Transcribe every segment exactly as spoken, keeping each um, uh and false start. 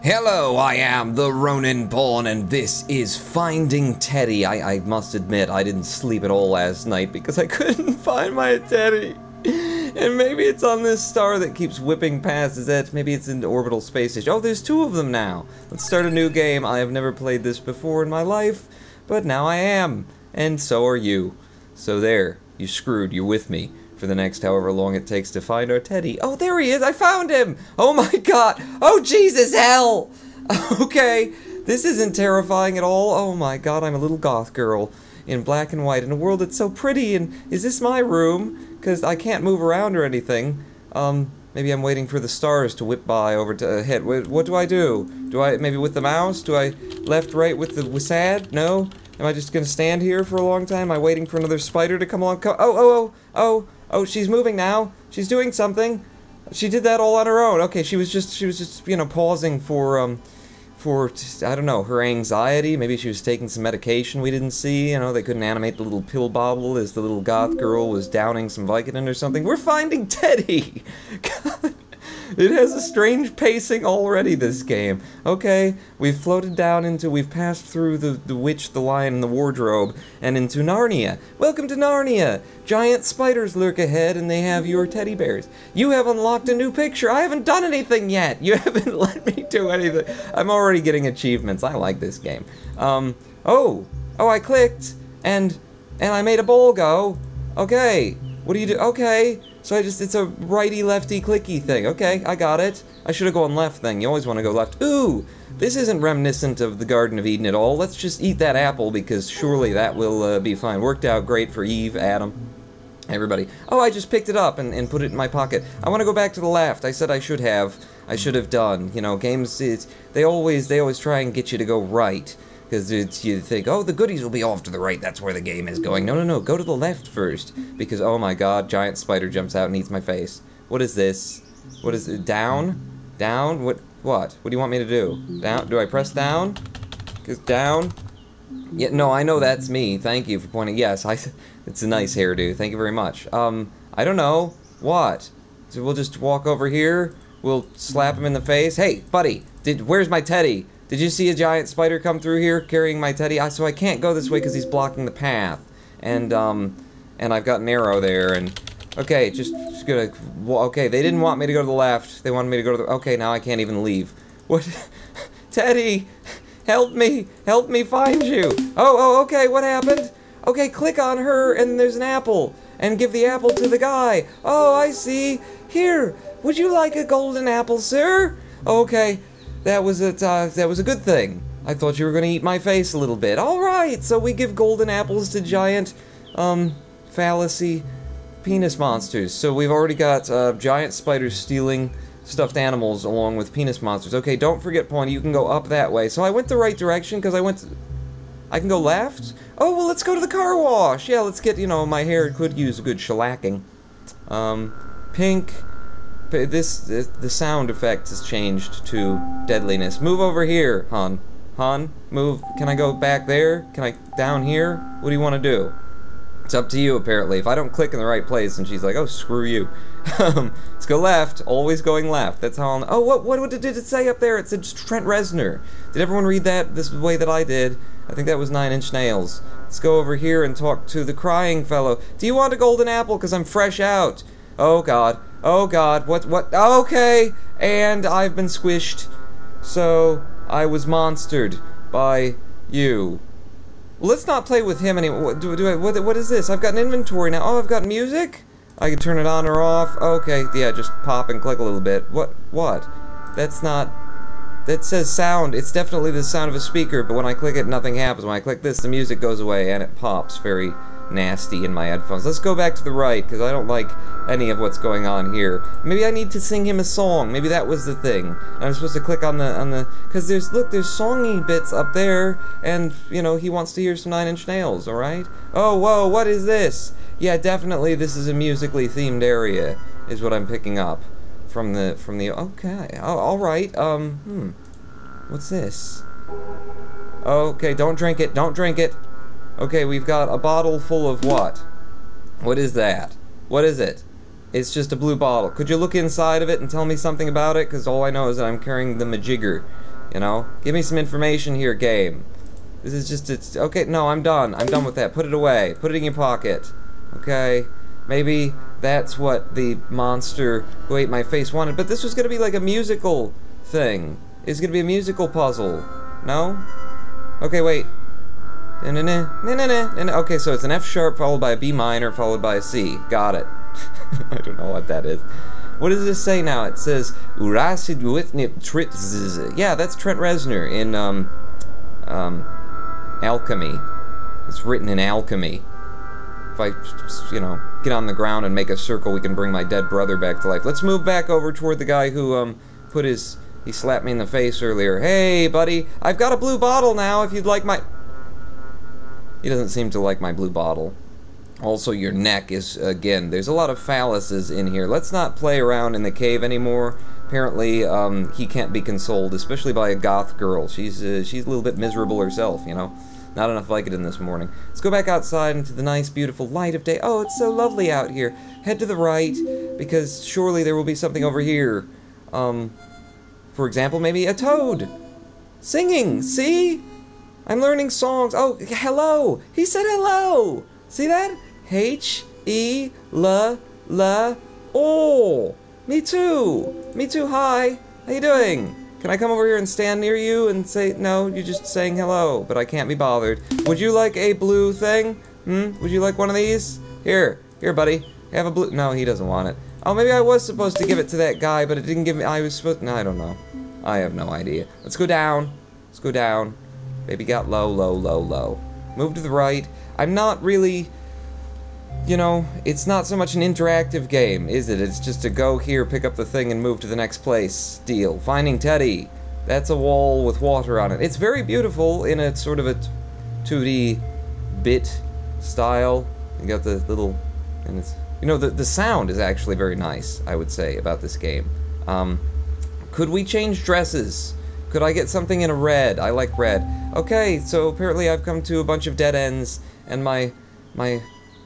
Hello, I am the Roninpawn, and this is Finding Teddy. I, I must admit, I didn't sleep at all last night because I couldn't find my Teddy. And maybe it's on this star that keeps whipping past. Is that, maybe it's in orbital space station. Oh, there's two of them now. Let's start a new game. I have never played this before in my life, but now I am. And so are you. So there, you screwed, you're with me for the next however long it takes to find our Teddy. Oh, there he is! I found him! Oh my god! Oh, Jesus, hell! Okay, this isn't terrifying at all. Oh my god, I'm a little goth girl in black and white in a world that's so pretty, and is this my room? Because I can't move around or anything. Um, maybe I'm waiting for the stars to whip by over to uh, head. What, what do I do? Do I, maybe with the mouse? Do I left, right with the whisad? No? Am I just gonna stand here for a long time? Am I waiting for another spider to come along? Come oh, oh, oh, oh! Oh, she's moving now. She's doing something. She did that all on her own. Okay, she was just, she was just, you know, pausing for, um, for, I don't know, her anxiety. Maybe she was taking some medication we didn't see. You know, they couldn't animate the little pill bobble as the little goth girl was downing some Vicodin or something. We're finding Teddy! God. It has a strange pacing already, this game. Okay, we've floated down into, we've passed through the, the witch, the lion, and the wardrobe, and into Narnia. Welcome to Narnia! Giant spiders lurk ahead, and they have your teddy bears. You have unlocked a new picture! I haven't done anything yet! You haven't let me do anything! I'm already getting achievements. I like this game. Um, oh! Oh, I clicked, and, and I made a bowl go. Okay, what do you do? Okay. So I just, it's a righty-lefty-clicky thing. Okay, I got it. I should've gone left thing. You always want to go left. Ooh! This isn't reminiscent of the Garden of Eden at all. Let's just eat that apple because surely that will uh, be fine. Worked out great for Eve, Adam, everybody. Oh, I just picked it up and, and put it in my pocket. I want to go back to the left. I said I should have. I should have done. You know, games, it's, they always, they always try and get you to go right. Because it's, you think, oh, the goodies will be off to the right, that's where the game is going. No, no, no, go to the left first. Because, oh my god, giant spider jumps out and eats my face. What is this? What is it? Down? Down? What? What? What do you want me to do? Down? Do I press down? Because down? Yeah, no, I know that's me. Thank you for pointing. Yes, I, it's a nice hairdo. Thank you very much. Um, I don't know. What? So we'll just walk over here. We'll slap him in the face. Hey, buddy, did, where's my teddy? Did you see a giant spider come through here carrying my teddy? I, so I can't go this way because he's blocking the path. And, um, and I've got an arrow there, and... Okay, just, just gonna... Okay, they didn't want me to go to the left. They wanted me to go to the... Okay, now I can't even leave. What? Teddy! Help me! Help me find you! Oh, oh, okay, what happened? Okay, click on her, and there's an apple. And give the apple to the guy. Oh, I see. Here, would you like a golden apple, sir? Okay. That was a uh, that was a good thing. I thought you were gonna eat my face a little bit. All right, so we give golden apples to giant, um, fallacy, penis monsters. So we've already got uh, giant spiders stealing stuffed animals along with penis monsters. Okay, don't forget, Pawn. You can go up that way. So I went the right direction because I went. To... I can go left. Oh well, let's go to the car wash. Yeah, let's get, you know, my hair could use a good shellacking. Um, pink. This, this, the sound effect has changed to deadliness. Move over here, hon. Hon, move. Can I go back there? Can I, down here? What do you want to do? It's up to you, apparently. If I don't click in the right place, and she's like, oh, screw you. Let's go left. Always going left. That's how I'll... Oh, what, what, what did it say up there? It said Trent Reznor. Did everyone read that this way that I did? I think that was Nine Inch Nails. Let's go over here and talk to the crying fellow. Do you want a golden apple? Because I'm fresh out. Oh, God. Oh god, what, what, okay, and I've been squished, so I was monstered by you. Let's not play with him anymore. Do, do I, what, what is this? I've got an inventory now. Oh, I've got music? I can turn it on or off. Okay, yeah, just pop and click a little bit. What, what? That's not, that says sound. It's definitely the sound of a speaker, but when I click it, nothing happens. When I click this, the music goes away, and it pops very nasty in my headphones. Let's go back to the right, because I don't like any of what's going on here. Maybe I need to sing him a song. Maybe that was the thing. I'm supposed to click on the, on the, because there's, look, there's songy bits up there, and, you know, he wants to hear some Nine Inch Nails, alright? Oh, whoa, what is this? Yeah, definitely this is a musically themed area, is what I'm picking up from the, from the, okay, oh, alright, um, hmm. What's this? Okay, don't drink it, don't drink it. Okay, we've got a bottle full of what? What is that? What is it? It's just a blue bottle. Could you look inside of it and tell me something about it? Because all I know is that I'm carrying the majigger, you know? Give me some information here, game. This is just, it's, okay, no, I'm done. I'm done with that. Put it away. Put it in your pocket. Okay? Maybe that's what the monster who ate my face wanted. But this was going to be like a musical thing. It's going to be a musical puzzle. No? Okay, wait. Na na na na na na. Okay, so it's an F sharp followed by a B minor followed by a C. Got it. I don't know what that is. What does this say now? It says Urasid Witnip Tritzz. Yeah, that's Trent Reznor in um um alchemy. It's written in alchemy. If I just, you know, get on the ground and make a circle, we can bring my dead brother back to life. Let's move back over toward the guy who um put his he slapped me in the face earlier. Hey, buddy, I've got a blue bottle now. If you'd like my. He doesn't seem to like my blue bottle. Also, your neck is, again, there's a lot of phalluses in here. Let's not play around in the cave anymore. Apparently, um, he can't be consoled, especially by a goth girl. She's, uh, she's a little bit miserable herself, you know? Not enough Vicodin this morning. Let's go back outside into the nice, beautiful light of day. Oh, it's so lovely out here. Head to the right, because surely there will be something over here. Um, for example, maybe a toad! Singing, see? I'm learning songs. Oh, hello! He said hello! See that? H E L L O. Me too. Me too. Hi. How you doing? Can I come over here and stand near you and say, no, you're just saying hello, but I can't be bothered. Would you like a blue thing? Hmm? Would you like one of these? Here. Here, buddy. Have a blue. No, he doesn't want it. Oh, maybe I was supposed to give it to that guy, but it didn't give me. I was supposed. No, I don't know. I have no idea. Let's go down. Let's go down. Baby got low, low, low, low. Move to the right. I'm not really, you know, it's not so much an interactive game, is it? It's just to go here, pick up the thing, and move to the next place deal. Finding Teddy. That's a wall with water on it. It's very beautiful in a sort of a two D bit style. You got the little, and it's, you know, the, the sound is actually very nice, I would say, about this game. Um, could we change dresses? Could I get something in a red? I like red. Okay, so apparently I've come to a bunch of dead ends, and my, my,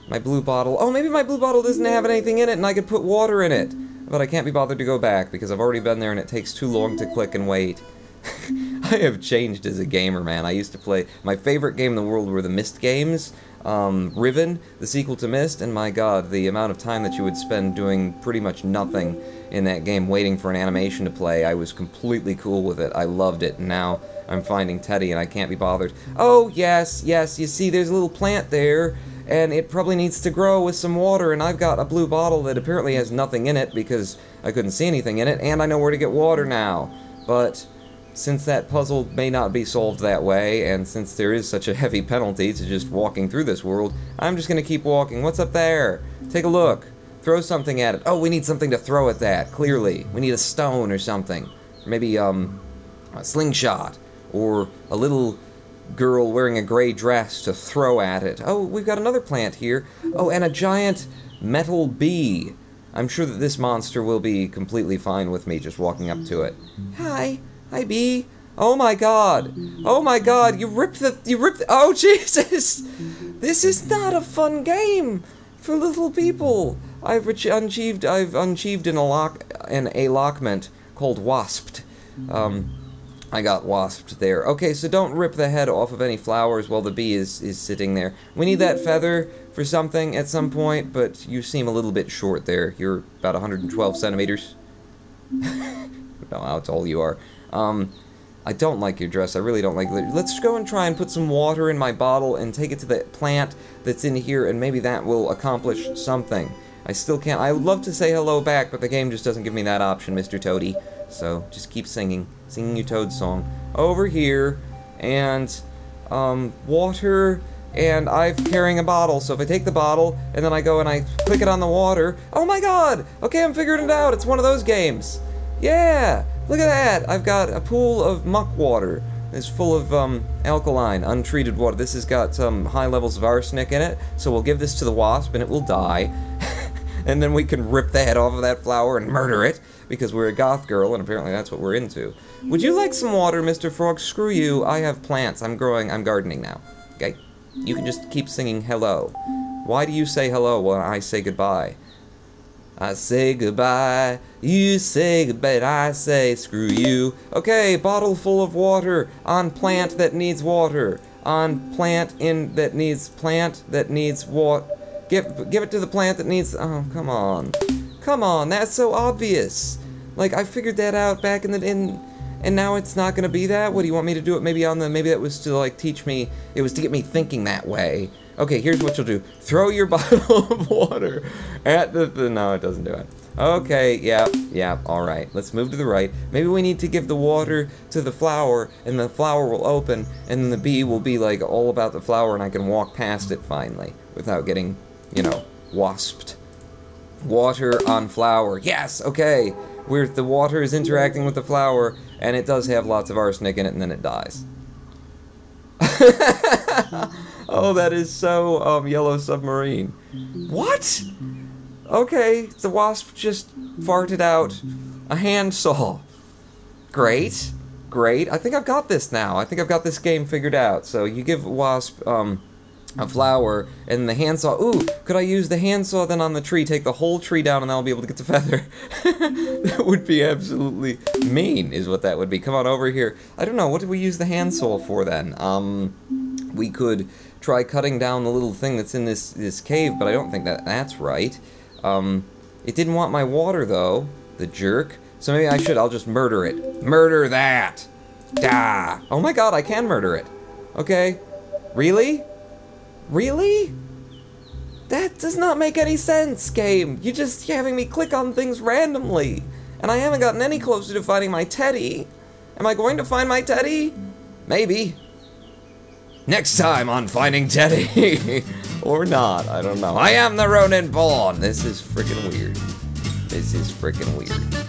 my blue bottle. Oh, maybe my blue bottle doesn't have anything in it, and I could put water in it. But I can't be bothered to go back, because I've already been there, and it takes too long to click and wait. I have changed as a gamer, man. I used to play, my favorite game in the world were the Myst games, um, Riven, the sequel to Myst, and my god, the amount of time that you would spend doing pretty much nothing in that game, waiting for an animation to play. I was completely cool with it. I loved it, and now I'm Finding Teddy, and I can't be bothered. Oh, yes, yes, you see, there's a little plant there, and it probably needs to grow with some water, and I've got a blue bottle that apparently has nothing in it, because I couldn't see anything in it, and I know where to get water now. But since that puzzle may not be solved that way, and since there is such a heavy penalty to just walking through this world, I'm just gonna keep walking. What's up there? Take a look. Throw something at it. Oh, we need something to throw at that, clearly. We need a stone or something. Maybe, um, a slingshot. Or a little girl wearing a gray dress to throw at it. Oh, we've got another plant here. Oh, and a giant metal bee. I'm sure that this monster will be completely fine with me just walking up to it. Hi. Hi, bee. Oh my god. Oh my god, you ripped the- you ripped the- Oh, Jesus! This is not a fun game for little people. I've achieved- I've achieved an, alloc an allotment called wasped. Um, I got wasped there. Okay, so don't rip the head off of any flowers while the bee is, is sitting there. We need that feather for something at some point, but you seem a little bit short there. You're about one hundred twelve centimeters. No, how tall you are. Um, I don't like your dress. I really don't like it. Let's go and try and put some water in my bottle and take it to the plant that's in here, and maybe that will accomplish something. I still can't. I would love to say hello back, but the game just doesn't give me that option, Mister Toady. So just keep singing. Singing your Toad song. Over here, and, um, water, and I'm carrying a bottle. So if I take the bottle, and then I go and I click it on the water. Oh my god! Okay, I'm figuring it out. It's one of those games. Yeah! Look at that! I've got a pool of muck water. It's full of um, alkaline, untreated water. This has got some um, high levels of arsenic in it, so we'll give this to the wasp and it will die. And then we can rip the head off of that flower and murder it, because we're a goth girl and apparently that's what we're into. Would you like some water, Mister Frog? Screw you, I have plants. I'm growing, I'm gardening now. Okay? You can just keep singing hello. Why do you say hello when I say goodbye? I say goodbye, you say goodbye, and I say screw you. Okay, bottle full of water on plant that needs water. On plant in that needs plant that needs water. Give, give it to the plant that needs... Oh, come on. Come on, that's so obvious. Like, I figured that out back in the... In, and now it's not gonna be that? What, do you want me to do it maybe on the... Maybe that was to, like, teach me... It was to get me thinking that way. Okay, here's what you'll do. Throw your bottle of water at the... the no, it doesn't do it. Okay, yeah, yeah, alright. Let's move to the right. Maybe we need to give the water to the flower, and the flower will open, and then the bee will be, like, all about the flower, and I can walk past it finally without getting, you know, wasped. Water on flower. Yes, okay! Where the water is interacting with the flower, and it does have lots of arsenic in it, and then it dies. Oh, that is so, um, Yellow Submarine. What? Okay, the wasp just farted out a handsaw. Great. Great. I think I've got this now. I think I've got this game figured out. So you give wasp, um... a flower, and the handsaw. Ooh, could I use the handsaw then on the tree? Take the whole tree down and I'll be able to get the feather. That would be absolutely mean, is what that would be. Come on over here. I don't know, what did we use the handsaw for then? Um, we could try cutting down the little thing that's in this, this cave, but I don't think that that's right. Um, it didn't want my water though, the jerk. So maybe I should, I'll just murder it. Murder that! Da! Oh my god, I can murder it. Okay. Really? Really? That does not make any sense, game. You're just having me click on things randomly. And I haven't gotten any closer to finding my teddy. Am I going to find my teddy? Maybe. Next time on Finding Teddy. Or not, I don't know. I am the Roninpawn. This is freaking weird. This is freaking weird.